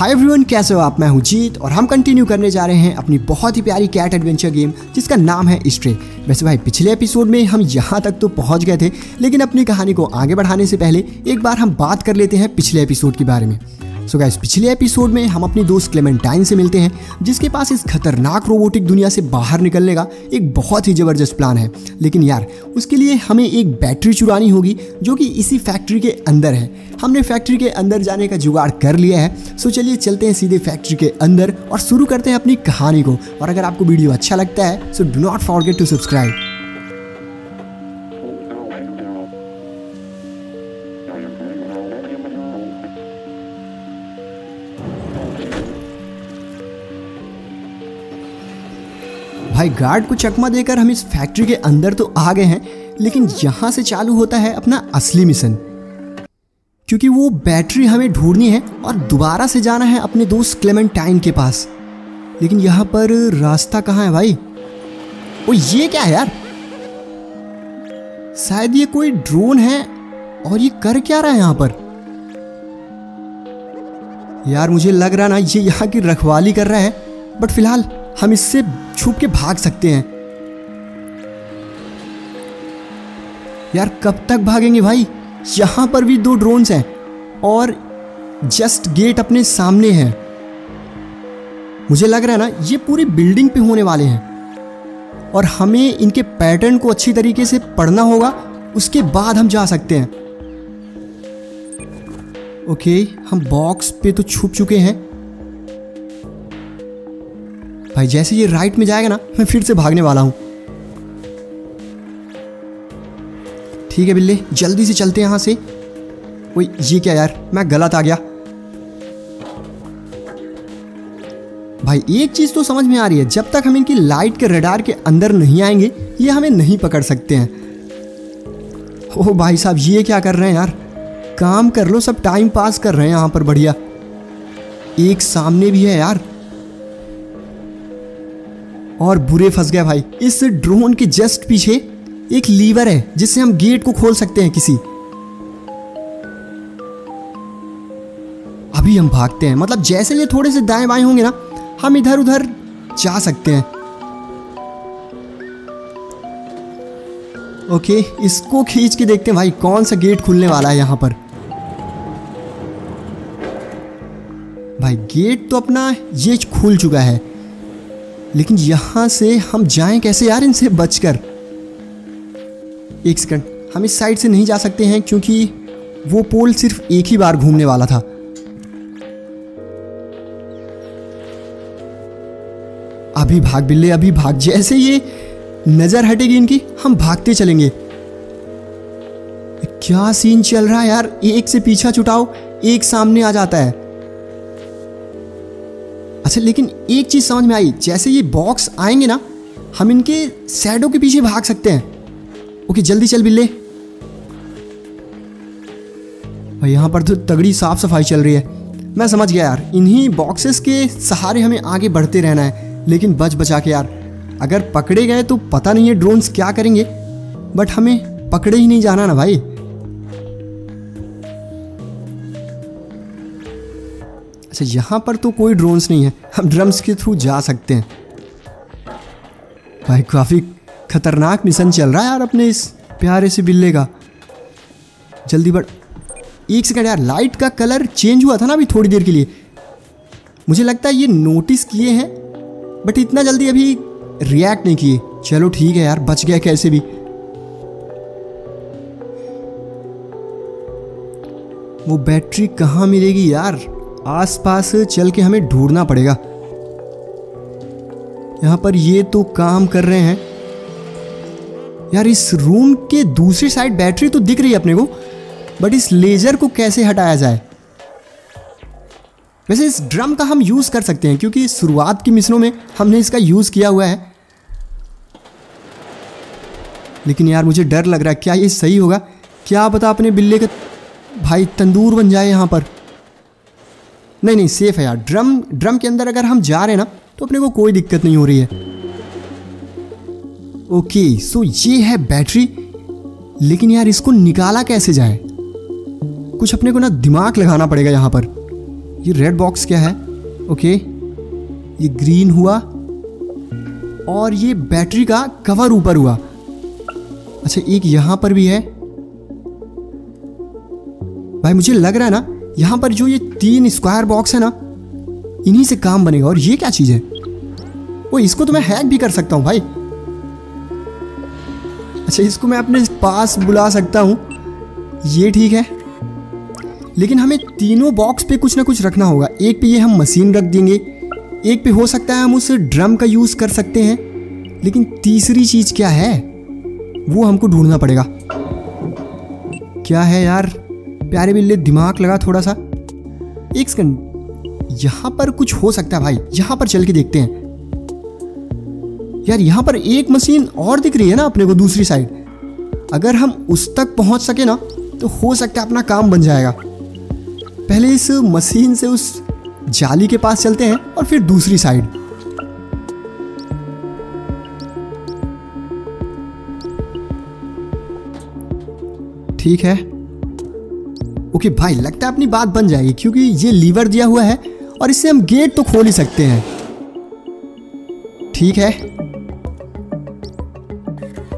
Hi everyone, कैसे हो आप। मैं हूं जीत और हम कंटिन्यू करने जा रहे हैं अपनी बहुत ही प्यारी कैट एडवेंचर गेम जिसका नाम है स्ट्रे। वैसे भाई पिछले एपिसोड में हम यहां तक तो पहुंच गए थे, लेकिन अपनी कहानी को आगे बढ़ाने से पहले एक बार हम बात कर लेते हैं पिछले एपिसोड के बारे में। सो गाइस, पिछले एपिसोड में हम अपनी दोस्त क्लेमेंटाइन से मिलते हैं जिसके पास इस खतरनाक रोबोटिक दुनिया से बाहर निकलने का एक बहुत ही ज़बरदस्त प्लान है, लेकिन यार उसके लिए हमें एक बैटरी चुरानी होगी जो कि इसी फैक्ट्री के अंदर है। हमने फैक्ट्री के अंदर जाने का जुगाड़ कर लिया है। सो चलिए चलते हैं सीधे फैक्ट्री के अंदर और शुरू करते हैं अपनी कहानी को। और अगर आपको वीडियो अच्छा लगता है so do not forget to subscribe. भाई गार्ड को चकमा देकर हम इस फैक्ट्री के अंदर तो आ गए हैं, लेकिन यहाँ से चालू होता है अपना असली मिशन, क्योंकि वो बैटरी हमें ढूंढनी है और दोबारा से जाना है अपने दोस्त क्लेमेंटाइन के पास। लेकिन यहाँ पर रास्ता कहाँ है भाई? ओ ये क्या है यार, शायद ये कोई ड्रोन है। और ये कर क्या रहा है यहाँ पर? यार मुझे लग रहा ना ये यहाँ की रखवाली कर रहा है, बट फिलहाल हम इससे छुप के भाग सकते हैं। यार कब तक भागेंगे भाई, यहाँ पर भी दो ड्रोन्स हैं और जस्ट गेट अपने सामने है। मुझे लग रहा है ना ये पूरी बिल्डिंग पे होने वाले हैं और हमें इनके पैटर्न को अच्छी तरीके से पढ़ना होगा, उसके बाद हम जा सकते हैं। ओके, हम बॉक्स पे तो छुप चुके हैं भाई। जैसे ये राइट में जाएगा ना मैं फिर से भागने वाला हूं। ठीक है बिल्ले, जल्दी से चलते हैं यहां से। ओए ये क्या यार, मैं गलत आ गया। भाई एक चीज तो समझ में आ रही है, जब तक हम इनकी लाइट के रडार के अंदर नहीं आएंगे ये हमें नहीं पकड़ सकते हैं। ओह भाई साहब ये क्या कर रहे हैं यार, काम कर लो, सब टाइम पास कर रहे हैं यहां पर। बढ़िया, एक सामने भी है यार और बुरे फंस गए भाई। इस ड्रोन के जस्ट पीछे एक लीवर है जिससे हम गेट को खोल सकते हैं किसी। अभी हम भागते हैं, मतलब जैसे ये थोड़े से दाएं बाएं होंगे ना हम इधर उधर जा सकते हैं। ओके, इसको खींच के देखते हैं भाई कौन सा गेट खुलने वाला है यहां पर। भाई गेट तो अपना ये खुल चुका है, लेकिन यहां से हम जाएं कैसे यार इनसे बचकर? एक सेकंड, हम इस साइड से नहीं जा सकते हैं क्योंकि वो पोल सिर्फ एक ही बार घूमने वाला था। अभी भाग बिल्ले, अभी भाग। जैसे ये नजर हटेगी इनकी हम भागते चलेंगे। क्या सीन चल रहा है यार, एक से पीछा छुटाओ एक सामने आ जाता है। अच्छा, लेकिन एक चीज समझ में आई, जैसे ये बॉक्स आएंगे ना हम इनके शैडो के पीछे भाग सकते हैं। ओके जल्दी चल बिल्ले। भाई यहाँ पर तो तगड़ी साफ सफाई चल रही है। मैं समझ गया यार, इन्हीं बॉक्सेस के सहारे हमें आगे बढ़ते रहना है, लेकिन बच बचा के यार। अगर पकड़े गए तो पता नहीं है ड्रोन्स क्या करेंगे, बट हमें पकड़े ही नहीं जाना ना भाई। अच्छा यहाँ पर तो कोई ड्रोन्स नहीं है, हम ड्रम्स के थ्रू जा सकते हैं। भाई काफ़ी खतरनाक मिशन चल रहा है यार अपने इस प्यारे से बिल्ले का। जल्दी बढ़। एक सेकंड यार, लाइट का कलर चेंज हुआ था ना अभी थोड़ी देर के लिए, मुझे लगता है ये नोटिस किए हैं बट इतना जल्दी अभी रिएक्ट नहीं किए। चलो ठीक है यार, बच गया कैसे भी। वो बैटरी कहाँ मिलेगी यार, आसपास चल के हमें ढूंढना पड़ेगा। यहाँ पर ये तो काम कर रहे हैं यार। इस रूम के दूसरी साइड बैटरी तो दिख रही है अपने को, बट इस लेजर को कैसे हटाया जाए? वैसे इस ड्रम का हम यूज़ कर सकते हैं क्योंकि शुरुआत के मिशनों में हमने इसका यूज़ किया हुआ है, लेकिन यार मुझे डर लग रहा है क्या ये सही होगा। क्या पता अपने बिल्ले का भाई तंदूर बन जाए यहाँ पर। नहीं नहीं सेफ है यार, ड्रम के अंदर अगर हम जा रहे हैं ना तो अपने को कोई दिक्कत नहीं हो रही है। ओके सो ये है बैटरी, लेकिन यार इसको निकाला कैसे जाए, कुछ अपने को ना दिमाग लगाना पड़ेगा यहाँ पर। ये रेड बॉक्स क्या है? ओके, ये ग्रीन हुआ और ये बैटरी का कवर ऊपर हुआ। अच्छा, एक यहाँ पर भी है। भाई मुझे लग रहा है ना, यहाँ पर जो ये तीन स्क्वायर बॉक्स है ना, इन्हीं से काम बनेगा। और ये क्या चीज़ है? वो इसको तो मैं हैक भी कर सकता हूँ भाई। अच्छा, इसको मैं अपने पास बुला सकता हूँ, ये ठीक है। लेकिन हमें तीनों बॉक्स पे कुछ ना कुछ रखना होगा। एक पे ये हम मशीन रख देंगे, एक पे हो सकता है हम उस ड्रम का यूज़ कर सकते हैं, लेकिन तीसरी चीज़ क्या है वो हमको ढूंढना पड़ेगा। क्या है यार प्यारे बिल्ले, दिमाग लगा थोड़ा सा। एक सेकंड, यहाँ पर कुछ हो सकता है भाई, यहाँ पर चल के देखते हैं। यार यहाँ पर एक मशीन और दिख रही है ना अपने को, दूसरी साइड। अगर हम उस तक पहुँच सके ना तो हो सकता है अपना काम बन जाएगा। पहले इस मशीन से उस जाली के पास चलते हैं और फिर दूसरी साइड। ठीक है, ओके भाई, लगता है अपनी बात बन जाएगी, क्योंकि ये लीवर दिया हुआ है और इससे हम गेट तो खोल ही सकते हैं। ठीक है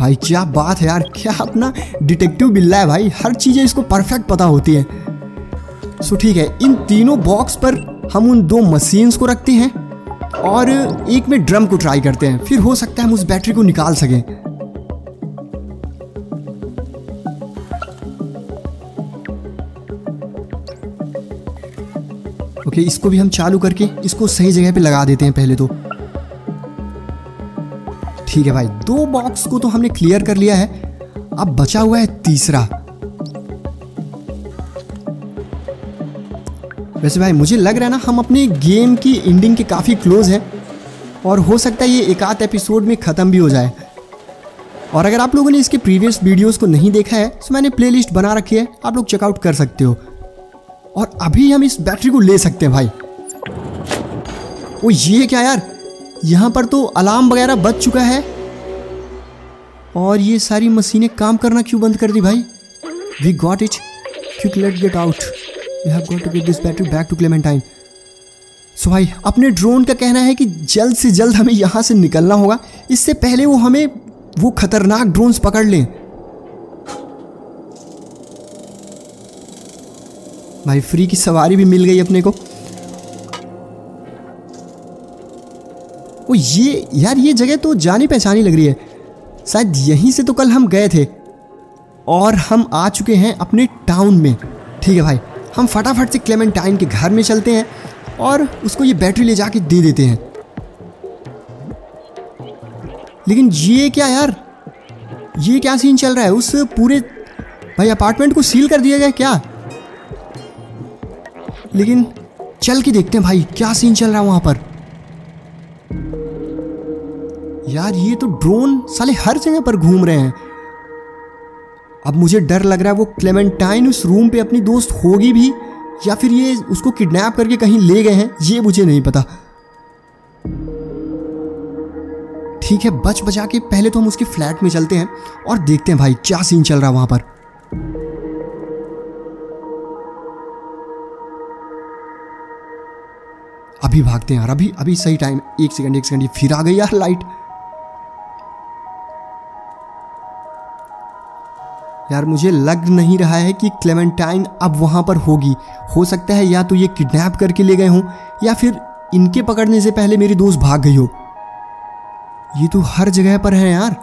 भाई, क्या बात है यार, क्या अपना डिटेक्टिव बिल्ला है भाई, हर चीजें इसको परफेक्ट पता होती है। सो ठीक है, इन तीनों बॉक्स पर हम उन दो मशीन्स को रखते हैं और एक में ड्रम को ट्राई करते हैं, फिर हो सकता है हम उस बैटरी को निकाल सकें। ओके, इसको भी हम चालू करके इसको सही जगह पे लगा देते हैं पहले तो। ठीक है भाई, दो बॉक्स को तो हमने क्लियर कर लिया है, अब बचा हुआ है तीसरा। वैसे भाई मुझे लग रहा है ना, हम अपने गेम की एंडिंग के काफ़ी क्लोज हैं और हो सकता है ये एक आध एपिसोड में ख़त्म भी हो जाए। और अगर आप लोगों ने इसके प्रीवियस वीडियोस को नहीं देखा है तो मैंने प्लेलिस्ट बना रखी है, आप लोग चेकआउट कर सकते हो। और अभी हम इस बैटरी को ले सकते हैं भाई। ओ ये क्या यार, यहाँ पर तो अलार्म वगैरह बज चुका है। और ये सारी मशीनें काम करना क्यों बंद कर दी भाई? We got it, quick let get out, we have got to get this battery back to Clementine. So भाई अपने ड्रोन का कहना है कि जल्द से जल्द हमें यहाँ से निकलना होगा, इससे पहले वो हमें वो खतरनाक ड्रोन्स पकड़ लें। भाई फ्री की सवारी भी मिल गई अपने को। ओ ये यार, ये जगह तो जानी पहचानी लग रही है, शायद यहीं से तो कल हम गए थे। और हम आ चुके हैं अपने टाउन में। ठीक है भाई, हम फटाफट से क्लेमेंटाइन के घर में चलते हैं और उसको ये बैटरी ले जाके दे देते हैं। लेकिन ये क्या यार, ये क्या सीन चल रहा है? उस पूरे भाई अपार्टमेंट को सील कर दिया गया क्या? लेकिन चल के देखते हैं भाई क्या सीन चल रहा है वहां पर। यार ये तो ड्रोन साले हर जगह पर घूम रहे हैं। अब मुझे डर लग रहा है वो क्लेमेंटाइन उस रूम पे अपनी दोस्त होगी भी, या फिर ये उसको किडनैप करके कहीं ले गए हैं, ये मुझे नहीं पता। ठीक है, बच बचा के पहले तो हम उसके फ्लैट में चलते हैं और देखते हैं भाई क्या सीन चल रहा है वहां पर। अभी भागते हैं यार, अभी अभी सही टाइम। एक सेकंड, ये फिर आ गई यार लाइट। यार मुझे लग नहीं रहा है कि क्लेमेंटाइन अब वहाँ पर होगी। हो सकता है या तो ये किडनैप करके ले गए हों, या फिर इनके पकड़ने से पहले मेरी दोस्त भाग गई हो। ये तो हर जगह पर है यार।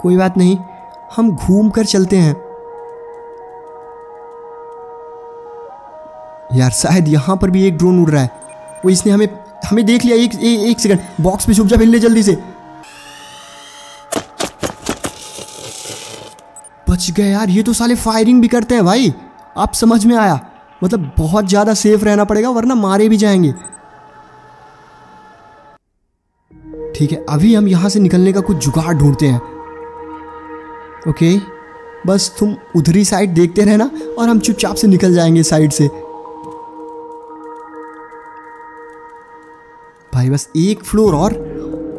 कोई बात नहीं, हम घूम कर चलते हैं। यार शायद यहाँ पर भी एक ड्रोन उड़ रहा है। वो इसने हमें देख लिया। एक सेकंड, बॉक्स में छुप जा बिल्ले जल्दी से। बच गए यार, ये तो साले फायरिंग भी करते हैं भाई। अब समझ में आया, मतलब बहुत ज़्यादा सेफ रहना पड़ेगा वरना मारे भी जाएंगे। ठीक है, अभी हम यहाँ से निकलने का कुछ जुगाड़ ढूंढते हैं। ओके, बस तुम उधरी साइड देखते रहना और हम चुपचाप से निकल जाएंगे साइड से। भाई बस एक फ्लोर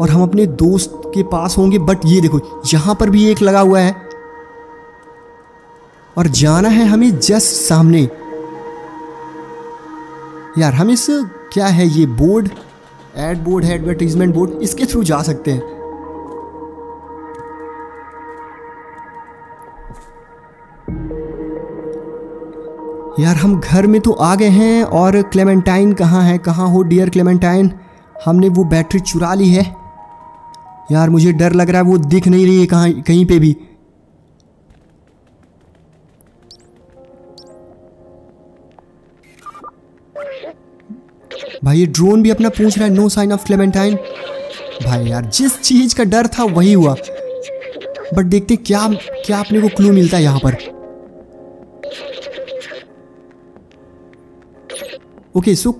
और हम अपने दोस्त के पास होंगे। बट ये देखो, यहाँ पर भी एक लगा हुआ है और जाना है हमें जस्ट सामने। यार हम इस क्या है ये बोर्ड, एड बोर्ड है, एडवर्टीजमेंट बोर्ड, इसके थ्रू जा सकते हैं। यार हम घर में तो आ गए हैं और क्लेमेंटाइन कहाँ है? कहाँ हो डियर क्लेमेंटाइन? हमने वो बैटरी चुरा ली है। यार मुझे डर लग रहा है, वो दिख नहीं रही है कहाँ कहीं पे भी। भाई ये ड्रोन भी अपना पूछ रहा है, नो साइन ऑफ क्लेमेंटाइन। भाई यार जिस चीज़ का डर था वही हुआ, बट देखते हैं क्या क्या अपने को क्लू मिलता है यहाँ पर। ओके सो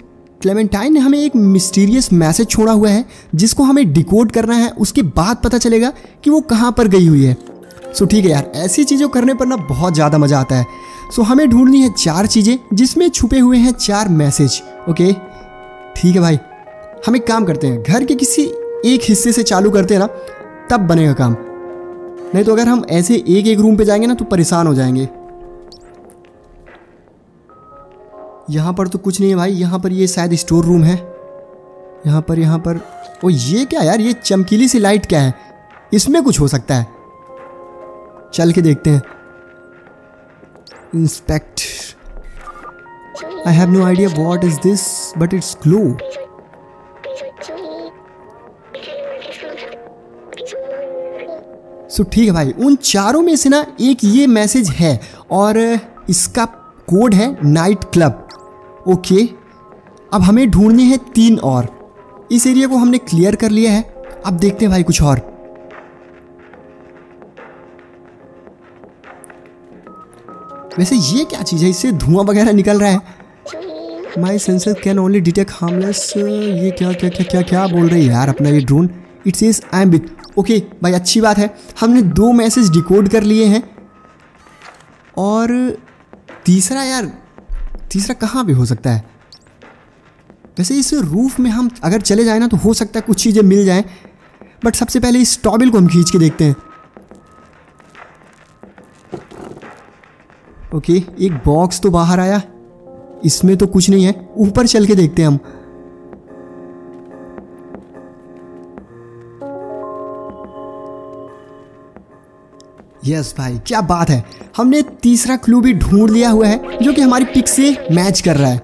क्लेमेंटाइन ने हमें एक मिस्टीरियस मैसेज छोड़ा हुआ है जिसको हमें डिकोड करना है, उसके बाद पता चलेगा कि वो कहाँ पर गई हुई है। सो ठीक है यार, ऐसी चीज़ों करने पर ना बहुत ज़्यादा मज़ा आता है। सो हमें ढूंढनी है 4 चीज़ें जिसमें छुपे हुए हैं 4 मैसेज। ओके ठीक है भाई, हम एक काम करते हैं, घर के किसी एक हिस्से से चालू करते हैं ना, तब बनेगा काम। नहीं तो अगर हम ऐसे एक एक रूम पे जाएंगे ना तो परेशान हो जाएंगे। यहाँ पर तो कुछ नहीं है भाई, यहाँ पर ये शायद स्टोर रूम है। यहाँ पर ओ ये क्या यार, ये चमकीली सी लाइट क्या है? इसमें कुछ हो सकता है, चल के देखते हैं। Inspect, I have no idea what is this, but it's glue. So ठीक है भाई, उन चारों में से ना एक ये मैसेज है और इसका कोड है नाइट क्लब। ओके अब हमें ढूंढने हैं 3 और। इस एरिया को हमने क्लियर कर लिया है, अब देखते हैं भाई कुछ और। वैसे ये क्या चीज़ है, इससे धुआं वगैरह निकल रहा है। My sensor can only detect harmless. ये क्या क्या क्या क्या क्या बोल रही है यार अपना ये drone? It's is ambit. Okay भाई अच्छी बात है, हमने 2 मैसेज डिकोड कर लिए हैं और तीसरा कहाँ पे हो सकता है? वैसे इस रूफ में हम अगर चले जाए ना तो हो सकता है कुछ चीज़ें मिल जाएं, बट सबसे पहले इस टॉबिल को हम खींच के देखते हैं। ओके एक बॉक्स तो बाहर आया, इसमें तो कुछ नहीं है, ऊपर चल के देखते हैं हम। यस भाई क्या बात है, हमने तीसरा क्लू भी ढूंढ लिया हुआ है जो कि हमारी पिक से मैच कर रहा है।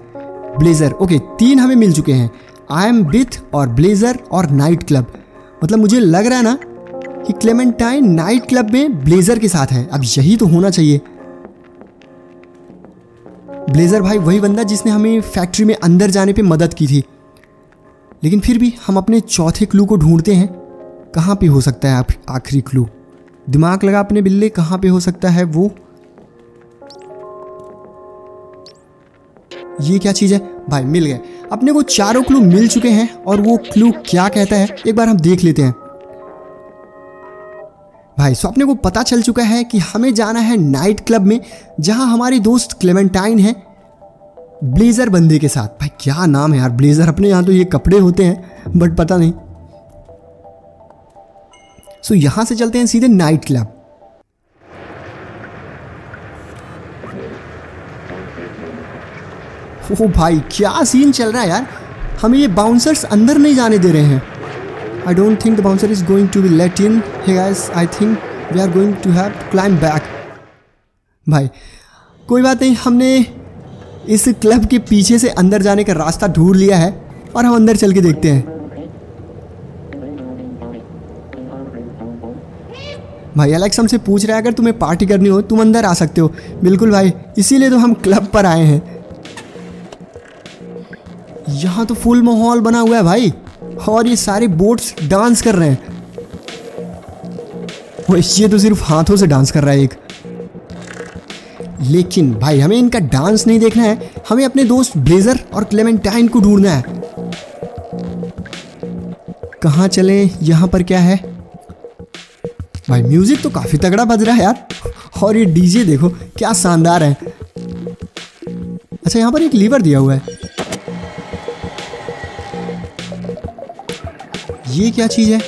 ब्लेजर, ओके 3 हमें मिल चुके हैं, आई एम विथ और ब्लेजर और नाइट क्लब। मतलब मुझे लग रहा है ना कि क्लेमेंटाइन नाइट क्लब में ब्लेजर के साथ है, अब यही तो होना चाहिए। ब्लेजर भाई वही बंदा जिसने हमें फैक्ट्री में अंदर जाने पे मदद की थी। लेकिन फिर भी हम अपने चौथे क्लू को ढूंढते हैं, कहाँ पे हो सकता है आखिरी क्लू? दिमाग लगा अपने बिल्ले, कहाँ पे हो सकता है वो? ये क्या चीज़ है? भाई मिल गए, अपने को 4 क्लू मिल चुके हैं और वो क्लू क्या कहता है एक बार हम देख लेते हैं। भाई सो अपने को पता चल चुका है कि हमें जाना है नाइट क्लब में जहां हमारी दोस्त क्लेमेंटाइन है ब्लेजर बंदे के साथ। भाई क्या नाम है यार ब्लेजर, अपने यहाँ तो ये कपड़े होते हैं बट पता नहीं। सो यहाँ से चलते हैं सीधे नाइट क्लब। ओह भाई क्या सीन चल रहा है यार, हमें ये बाउंसर्स अंदर नहीं जाने दे रहे हैं। I don't think the bouncer is going to be let in. Hey guys, I think we are going to have to climb back. भाई कोई बात नहीं, हमने इस क्लब के पीछे से अंदर जाने का रास्ता ढूंढ लिया है और हम अंदर चल के देखते हैं। भाई एलेक्स हमसे पूछ रहा है अगर तुम्हें पार्टी करनी हो तुम अंदर आ सकते हो। बिल्कुल भाई, इसीलिए तो हम क्लब पर आए हैं। यहाँ तो फुल माहौल बना हुआ है भाई और ये सारे बोट्स डांस कर रहे हैं। वो ये तो सिर्फ हाथों से डांस कर रहा है एक। लेकिन भाई हमें इनका डांस नहीं देखना है, हमें अपने दोस्त ब्लेजर और क्लेमेंटाइन को ढूंढना है। कहाँ चलें? यहाँ पर क्या है? भाई म्यूजिक तो काफी तगड़ा बज रहा है यार और ये डीजे देखो क्या शानदार है। अच्छा यहाँ पर एक लीवर दिया हुआ है, ये क्या चीज है?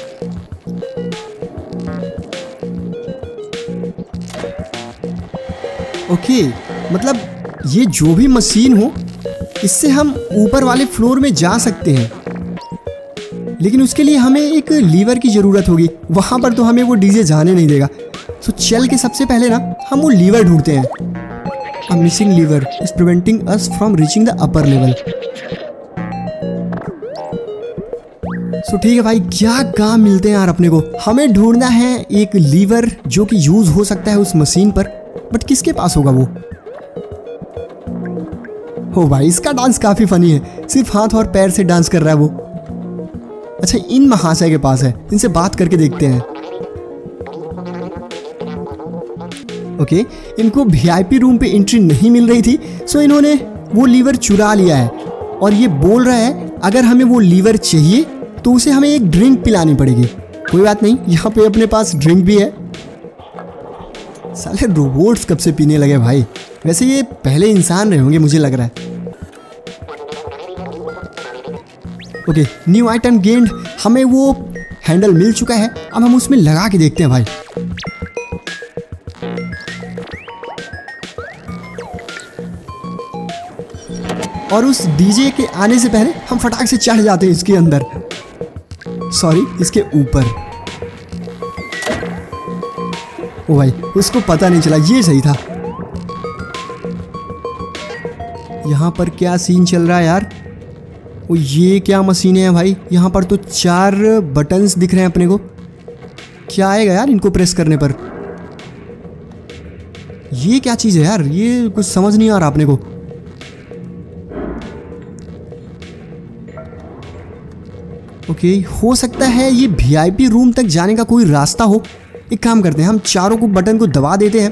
ओके मतलब ये जो भी मशीन हो इससे हम ऊपर वाले फ्लोर में जा सकते हैं, लेकिन उसके लिए हमें एक लीवर की ज़रूरत होगी। वहाँ पर तो हमें वो डीजे जाने नहीं देगा। तो चल के सबसे पहले ना हम वो लीवर ढूंढते हैं। A missing lever is preventing us from reaching the upper level. So ठीक है भाई, क्या काम मिलते हैं यार अपने को। हमें ढूंढना है एक लीवर जो कि यूज हो सकता है उस मशीन पर, बट किसके पास होगा वो। हो भाई, इसका डांस काफ़ी फनी है, सिर्फ हाथ और पैर से डांस कर रहा है वो। अच्छा, इन महाशय के पास है, इनसे बात करके देखते हैं। ओके, इनको वीआईपी रूम पे एंट्री नहीं मिल रही थी, सो इन्होंने वो लीवर चुरा लिया है। और ये बोल रहा है अगर हमें वो लीवर चाहिए तो उसे हमें एक ड्रिंक पिलानी पड़ेगी। कोई बात नहीं, यहाँ पे अपने पास ड्रिंक भी है। साले रोबोट्स कब से पीने लगे भाई। वैसे ये पहले इंसान रहे होंगे मुझे लग रहा है। ओके, न्यू आइटम गेंड, हमें वो हैंडल मिल चुका है। अब हम उसमें लगा के देखते हैं भाई। और उस डीजे के आने से पहले हम फटाक से चढ़ जाते हैं इसके अंदर, सॉरी इसके ऊपर। ओ भाई, उसको पता नहीं चला, ये सही था। यहाँ पर क्या सीन चल रहा है यार। ओ ये क्या मशीनें हैं भाई। यहाँ पर तो 4 बटन्स दिख रहे हैं अपने को। क्या आएगा यार इनको प्रेस करने पर। ये क्या चीज़ है यार, ये कुछ समझ नहीं आ रहा अपने को। ओके, हो सकता है ये वीआईपी रूम तक जाने का कोई रास्ता हो। एक काम करते हैं, हम चारों को बटन को दबा देते हैं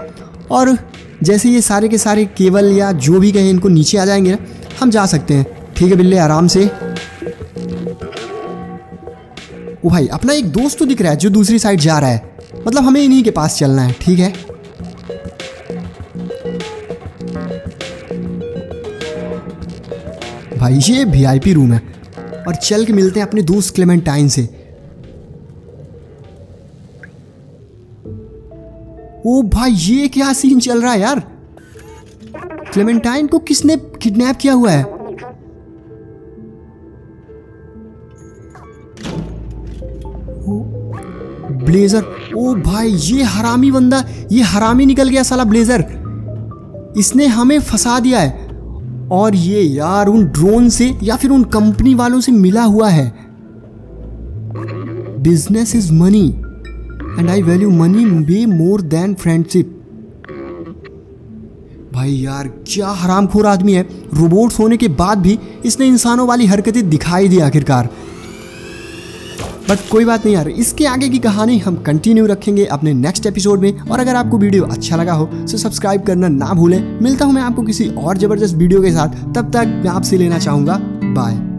और जैसे ये सारे के सारे केबल या जो भी कहें इनको नीचे आ जाएंगे ना, हम जा सकते हैं। ठीक है बिल्ले, आराम से। ओ भाई, अपना एक दोस्त तो दिख रहा है जो दूसरी साइड जा रहा है, मतलब हमें इन्हीं के पास चलना है। ठीक है, भाई ये वीआईपी रूम है और चल के मिलते हैं अपने दोस्त क्लेमेंटाइन से। ओ भाई, ये क्या सीन चल रहा है यार। क्लेमेंटाइन को किसने किडनैप किया हुआ है। ब्लेजर, ओ भाई ये हरामी बंदा, ये हरामी निकल गया साला ब्लेजर। इसने हमें फंसा दिया है। और ये यार उन ड्रोन से या फिर उन कंपनी वालों से मिला हुआ है। Business is money and I value money way more than friendship. भाई यार क्या हरामखोर आदमी है। रोबोट्स होने के बाद भी इसने इंसानों वाली हरकतें दिखाई दी आखिरकार। बट कोई बात नहीं यार, इसके आगे की कहानी हम कंटिन्यू रखेंगे अपने नेक्स्ट एपिसोड में। और अगर आपको वीडियो अच्छा लगा हो तो सब्सक्राइब करना ना भूलें। मिलता हूँ मैं आपको किसी और ज़बरदस्त वीडियो के साथ, तब तक मैं आपसे लेना चाहूँगा बाय।